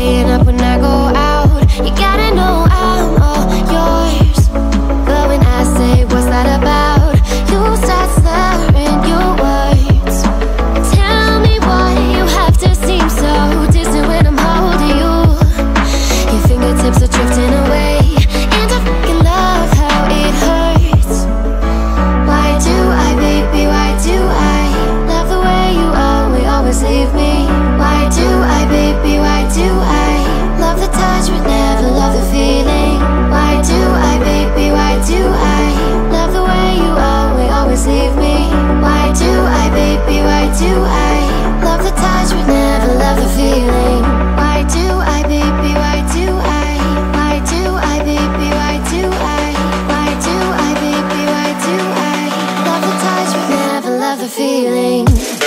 staying up when I go out. You gotta know I'm all yours. But when I say what's that about, you start slurring your words. Tell me why you have to seem so distant when I'm holding you. Your fingertips are drifting away, and I fucking love how it hurts. Why do I, baby, why do I love the way you only always leave me? Why do I, baby, why do I love the touch but never love the feeling? Why do I, baby, why do I love the way you always leave me? Why do I, baby, why do I love the touch but never love the feeling? Why do I, baby, why do I? Why do I, baby, why do I? Why do I, baby, why do I love the touch but never love the feeling?